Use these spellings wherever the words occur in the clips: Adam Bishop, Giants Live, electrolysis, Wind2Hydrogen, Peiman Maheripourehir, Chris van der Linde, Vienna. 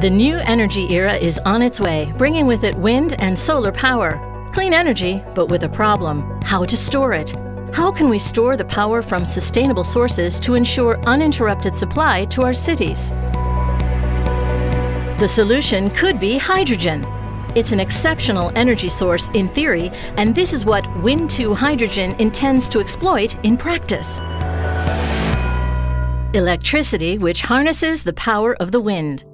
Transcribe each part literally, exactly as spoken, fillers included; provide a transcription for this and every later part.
The new energy era is on its way, bringing with it wind and solar power. Clean energy, but with a problem. How to store it? How can we store the power from sustainable sources to ensure uninterrupted supply to our cities? The solution could be hydrogen. It's an exceptional energy source in theory, and this is what Wind two Hydrogen intends to exploit in practice. Electricity, which harnesses the power of the wind.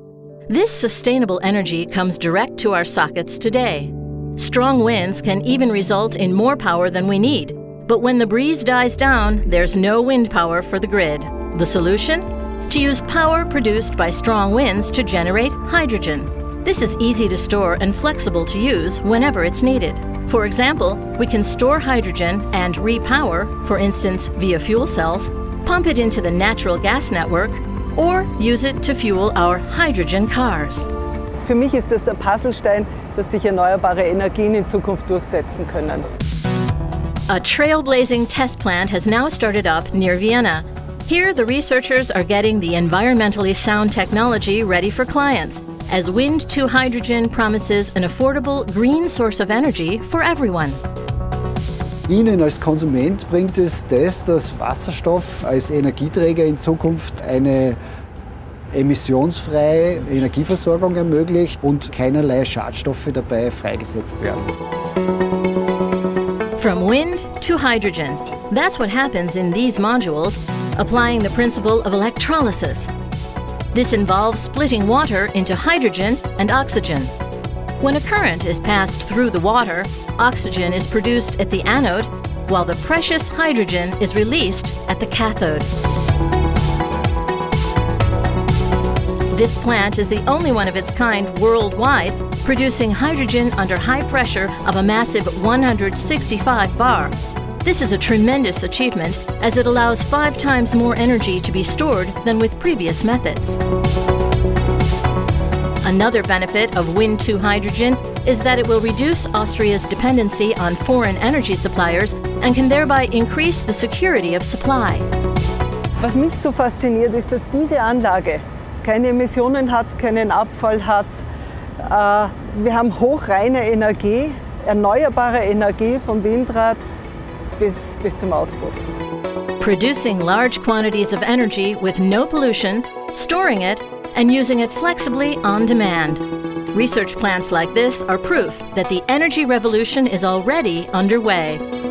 This sustainable energy comes direct to our sockets today. Strong winds can even result in more power than we need. But when the breeze dies down, there's no wind power for the grid. The solution? To use power produced by strong winds to generate hydrogen. This is easy to store and flexible to use whenever it's needed. For example, we can store hydrogen and repower, for instance via fuel cells, pump it into the natural gas network, or use it to fuel our hydrogen cars. Für mich ist das der Puzzlestein, dass sich erneuerbare Energien in Zukunft durchsetzen können. A trailblazing test plant has now started up near Vienna. Here, the researchers are getting the environmentally sound technology ready for clients, as Wind two Hydrogen promises an affordable, green source of energy for everyone. Ihnen als Konsument bringt es das, dass Wasserstoff als Energieträger in Zukunft eine emissionsfreie Energieversorgung ermöglicht und keinerlei Schadstoffe dabei freigesetzt werden. From wind to hydrogen. That's what happens in these modules, applying the principle of electrolysis. This involves splitting water into hydrogen and oxygen. When a current is passed through the water, oxygen is produced at the anode, while the precious hydrogen is released at the cathode. This plant is the only one of its kind worldwide, producing hydrogen under high pressure of a massive one hundred sixty-five bar. This is a tremendous achievement, as it allows five times more energy to be stored than with previous methods. Another benefit of Wind two Hydrogen is that it will reduce Austria's dependency on foreign energy suppliers and can thereby increase the security of supply. Was mich so fasziniert, ist, dass diese Anlage keine Emissionen hat, keinen Abfall hat. Wir haben hochreine Energie, erneuerbare Energie vom Windrad bis, bis zum Auspuff. Producing large quantities of energy with no pollution, storing it, and using it flexibly on demand. Research plants like this are proof that the energy revolution is already underway.